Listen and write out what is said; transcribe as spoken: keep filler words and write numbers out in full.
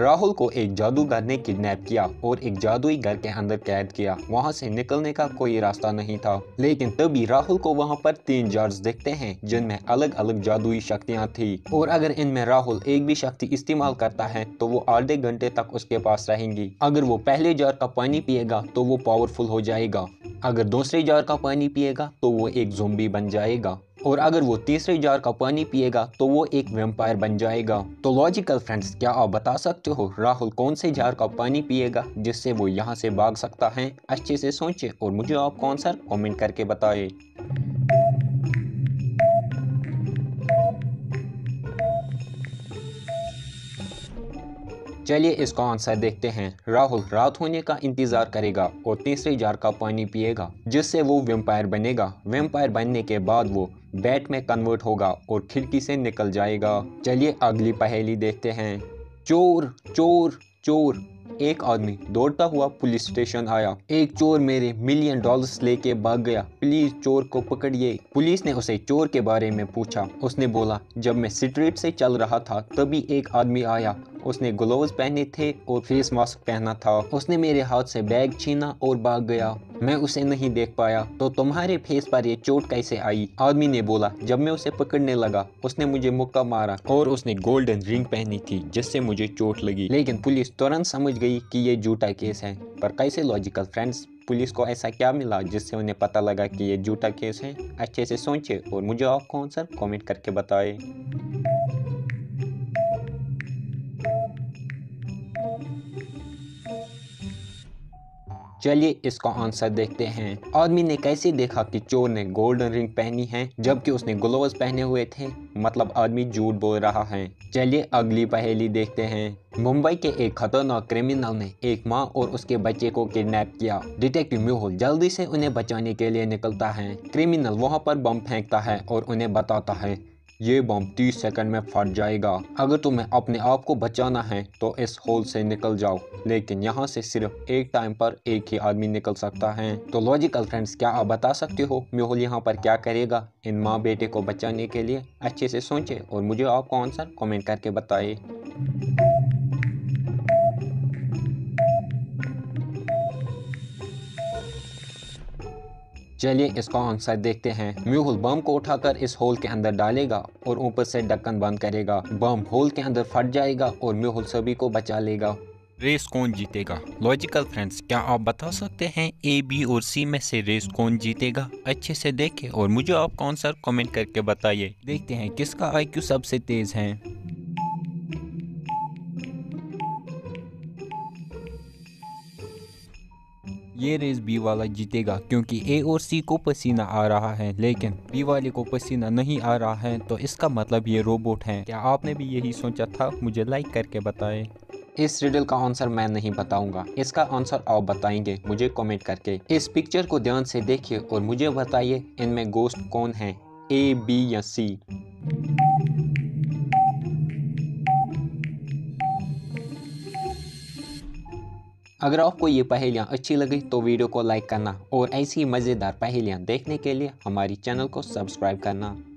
राहुल को एक जादूगर ने किडनैप किया और एक जादुई घर के अंदर कैद किया। वहां से निकलने का कोई रास्ता नहीं था, लेकिन तभी राहुल को वहां पर तीन जार्स दिखते हैं जिनमें अलग अलग जादुई शक्तियां थी, और अगर इनमें राहुल एक भी शक्ति इस्तेमाल करता है तो वो आधे घंटे तक उसके पास रहेंगी। अगर वो पहले जार का पानी पिएगा तो वो पावरफुल हो जाएगा, अगर दूसरे जार का पानी पिएगा तो वो एक ज़ोंबी बन जाएगा, और अगर वो तीसरे जार का पानी पिएगा तो वो एक वैम्पायर बन जाएगा। तो लॉजिकल फ्रेंड्स, क्या आप बता सकते हो राहुल कौन से जार का पानी पिएगा जिससे वो यहाँ से भाग सकता है? अच्छे से सोचें और मुझे आप कौन सा कमेंट करके बताएं। चलिए इसका आंसर देखते हैं। राहुल रात होने का इंतजार करेगा और तीसरे जार का पानी पिएगा जिससे वो वैम्पायर बनेगा। वैम्पायर बनने के बाद वो बैट में कन्वर्ट होगा और खिड़की से निकल जाएगा। चलिए अगली पहेली देखते हैं। चोर चोर चोर। एक आदमी दौड़ता हुआ पुलिस स्टेशन आया। एक चोर मेरे मिलियन डॉलर्स लेके भाग गया, प्लीज चोर को पकड़िए। पुलिस ने उसे चोर के बारे में पूछा। उसने बोला, जब मैं स्ट्रीट से चल रहा था तभी एक आदमी आया, उसने ग्लोव्स पहने थे और फेस मास्क पहना था, उसने मेरे हाथ से बैग छीना और भाग गया, मैं उसे नहीं देख पाया। तो तुम्हारे फेस पर ये चोट कैसे आई? आदमी ने बोला, जब मैं उसे पकड़ने लगा उसने मुझे मुक्का मारा और उसने गोल्डन रिंग पहनी थी जिससे मुझे चोट लगी, लेकिन पुलिस तुरंत समझ गई कि ये झूठा केस है। पर कैसे लॉजिकल फ्रेंड्स, पुलिस को ऐसा क्या मिला जिससे उन्हें पता लगा कि ये झूठा केस है? अच्छे से सोचे और मुझे आपको आंसर कॉमेंट करके बताए। चलिए इसका आंसर देखते हैं। आदमी ने कैसे देखा कि चोर ने गोल्डन रिंग पहनी है जबकि उसने ग्लोव्स पहने हुए थे? मतलब आदमी झूठ बोल रहा है। चलिए अगली पहेली देखते हैं। मुंबई के एक खतरनाक क्रिमिनल ने एक माँ और उसके बच्चे को किडनैप किया। डिटेक्टिव मेहुल जल्दी से उन्हें बचाने के लिए निकलता है। क्रिमिनल वहाँ पर बम फेंकता है और उन्हें बताता है, ये बम तीस सेकंड में फट जाएगा, अगर तुम्हें अपने आप को बचाना है तो इस होल से निकल जाओ, लेकिन यहाँ से सिर्फ एक टाइम पर एक ही आदमी निकल सकता है। तो लॉजिकल फ्रेंड्स, क्या आप बता सकते हो मेहुल यहाँ पर क्या करेगा इन माँ बेटे को बचाने के लिए? अच्छे से सोचें और मुझे आपका आंसर कमेंट करके बताएं। चलिए इसका आंसर देखते हैं। मेहुल बम को उठाकर इस होल के अंदर डालेगा और ऊपर से ढक्कन बंद करेगा। बम होल के अंदर फट जाएगा और मेहुल सभी को बचा लेगा। रेस कौन जीतेगा? लॉजिकल फ्रेंड्स, क्या आप बता सकते हैं ए, बी और सी में से रेस कौन जीतेगा? अच्छे से देखें और मुझे आपका आंसर कमेंट करके बताइए। देखते हैं किसका आई क्यू सबसे तेज है। ये रेस बी वाला जीतेगा क्योंकि ए और सी को पसीना आ रहा है, लेकिन बी वाले को पसीना नहीं आ रहा है, तो इसका मतलब ये रोबोट है। क्या आपने भी यही सोचा था? मुझे लाइक करके बताएं। इस रिडल का आंसर मैं नहीं बताऊंगा, इसका आंसर आप बताएंगे मुझे कमेंट करके। इस पिक्चर को ध्यान से देखिए और मुझे बताइए इनमें गोस्ट कौन है, ए, बी या सी? अगर आपको ये पहेलियाँ अच्छी लगी तो वीडियो को लाइक करना और ऐसी मज़ेदार पहेलियाँ देखने के लिए हमारी चैनल को सब्सक्राइब करना।